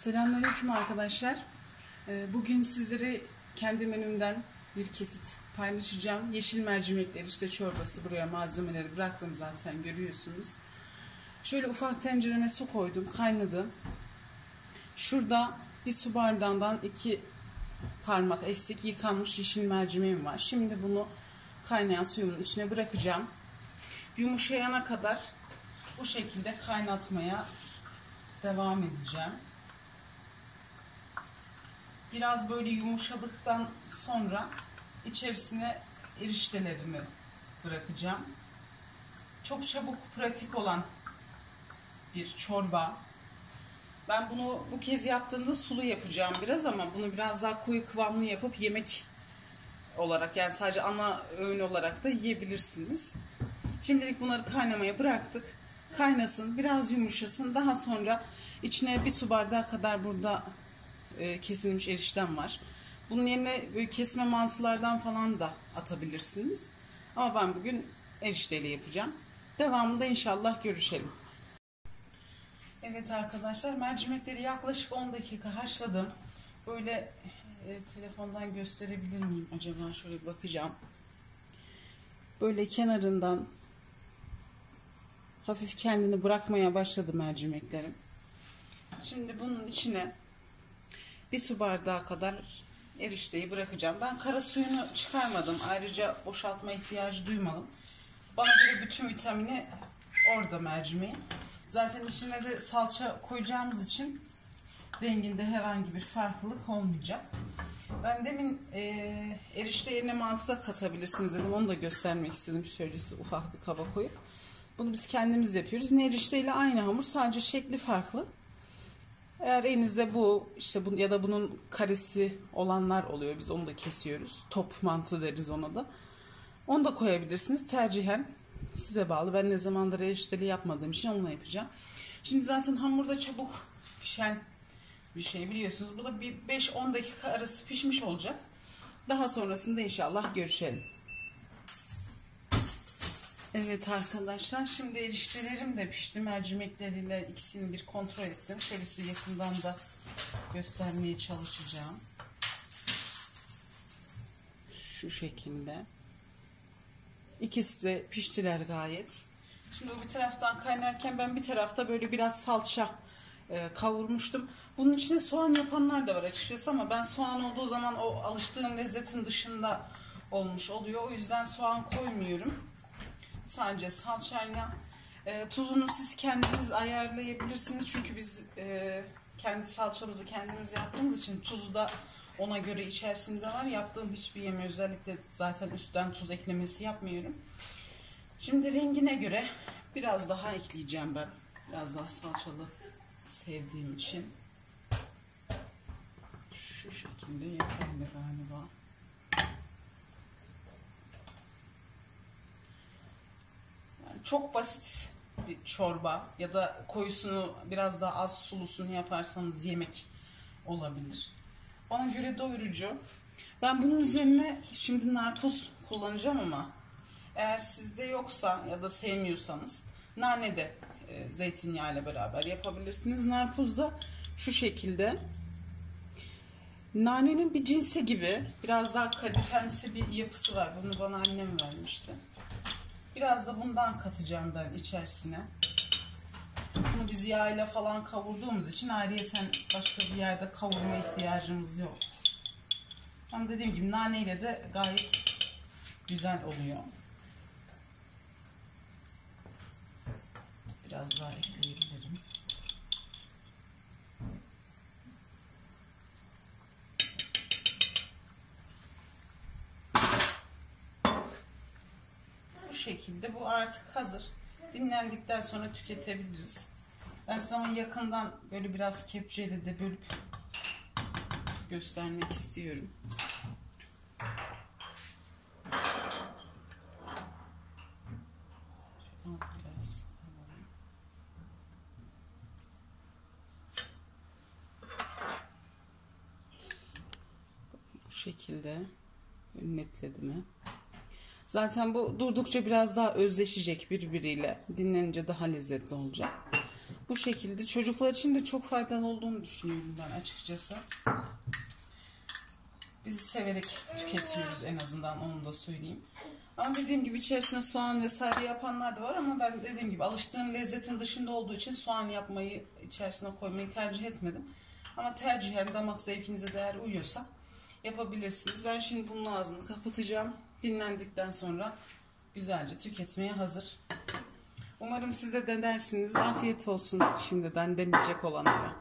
Selamünaleyküm arkadaşlar. Bugün sizlere kendi menümden bir kesit paylaşacağım. Yeşil mercimekler, işte çorbası, buraya malzemeleri bıraktım zaten, görüyorsunuz. Şöyle ufak tencereme su koydum, kaynadı. Şurada bir su bardağından 2 parmak eksik yıkanmış yeşil mercimeğim var. Şimdi bunu kaynayan suyumun içine bırakacağım. Yumuşayana kadar bu şekilde kaynatmaya devam edeceğim. Biraz böyle yumuşadıktan sonra içerisine eriştelerimi bırakacağım. Çok çabuk, pratik olan bir çorba. Ben bunu bu kez yaptığımda sulu yapacağım biraz, ama bunu biraz daha koyu kıvamlı yapıp yemek olarak, yani sadece ana öğün olarak da yiyebilirsiniz. Şimdilik bunları kaynamaya bıraktık. Kaynasın, biraz yumuşasın. Daha sonra içine bir su bardağı kadar burada kesilmiş erişten var. Bunun yerine böyle kesme mantılardan falan da atabilirsiniz. Ama ben bugün erişteyle yapacağım. Devamında inşallah görüşelim. Evet arkadaşlar, mercimekleri yaklaşık 10 dakika haşladım. Böyle telefondan gösterebilir miyim acaba? Şöyle bakacağım. Böyle kenarından hafif kendini bırakmaya başladı mercimeklerim. Şimdi bunun içine bir su bardağı kadar erişteyi bırakacağım. Ben kara suyunu çıkarmadım. Ayrıca boşaltma ihtiyacı duymadım. Bana göre bütün vitamini orada mercimeğin. Zaten içine de salça koyacağımız için renginde herhangi bir farklılık olmayacak. Ben demin erişte yerine mantı da katabilirsiniz dedim. Onu da göstermek istedim. Şöyle ufak bir kaba koyup. Bunu biz kendimiz yapıyoruz. Erişteyle aynı hamur, sadece şekli farklı. Eğer elinizde bu, işte bu ya da bunun karesi olanlar oluyor. Biz onu da kesiyoruz. Top mantı deriz ona da. Onu da koyabilirsiniz. Tercihen size bağlı. Ben ne zamandır erişteli yapmadığım için onunla yapacağım. Şimdi zaten hamurda çabuk pişen bir şey, biliyorsunuz. Bu da bir 5-10 dakika arası pişmiş olacak. Daha sonrasında inşallah görüşelim. Evet arkadaşlar, şimdi eriştelerim de pişti. Mercimekleriyle ikisini bir kontrol ettim. Şerisi yakından da göstermeye çalışacağım. Şu şekilde. İkisi de piştiler gayet. Şimdi o bir taraftan kaynarken ben bir tarafta böyle biraz salça kavurmuştum. Bunun içine soğan yapanlar da var açıkçası, ama ben soğan olduğu zaman o alıştığım lezzetin dışında olmuş oluyor. O yüzden soğan koymuyorum. Sadece salçayla, tuzunu siz kendiniz ayarlayabilirsiniz. Çünkü biz kendi salçamızı kendimiz yaptığımız için tuzu da ona göre içerisinde var. Yaptığım hiçbir yemeğe özellikle zaten üstten tuz eklemesi yapmıyorum. Şimdi rengine göre biraz daha ekleyeceğim ben. Biraz daha salçalı sevdiğim için. Şu şekilde yeterli galiba. Çok basit bir çorba, ya da koyusunu biraz daha az sulusunu yaparsanız yemek olabilir. Bana göre doyurucu. Ben bunun üzerine şimdi nartoz kullanacağım, ama eğer sizde yoksa ya da sevmiyorsanız nane de zeytinyağı ile beraber yapabilirsiniz. Nartoz da şu şekilde. Nanenin bir cinsi gibi, biraz daha kadifemsi bir yapısı var. Bunu bana annem vermişti. Biraz da bundan katacağım ben içerisine. Bunu biz yağıyla falan kavurduğumuz için ayrıyeten başka bir yerde kavurma ihtiyacımız yok. Ben dediğim gibi naneyle de gayet güzel oluyor. Biraz daha ekleyebilirim. Şekilde. Bu artık hazır. Dinlendikten sonra tüketebiliriz. Ben size onu yakından böyle biraz kepçeyle de bölüp göstermek istiyorum. Biraz. Bu şekilde netledim mi? Zaten bu durdukça biraz daha özleşecek birbiriyle. Dinlenince daha lezzetli olacak. bu şekilde çocuklar için de çok faydalı olduğunu düşünüyorum ben açıkçası. Bizi severek tüketiyoruz, en azından onu da söyleyeyim. Ama dediğim gibi içerisine soğan vesaire yapanlar da var ama ben dediğim gibi alıştığım lezzetin dışında olduğu için soğan yapmayı, içerisine koymayı tercih etmedim. Ama tercihen damak zevkinize değer uyuyorsa yapabilirsiniz. Ben şimdi bunun ağzını kapatacağım. Dinlendikten sonra güzelce tüketmeye hazır. Umarım siz de denersiniz. Afiyet olsun şimdiden deneyecek olanlara.